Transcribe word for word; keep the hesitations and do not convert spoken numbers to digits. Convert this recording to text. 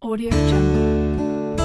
AudioJungle.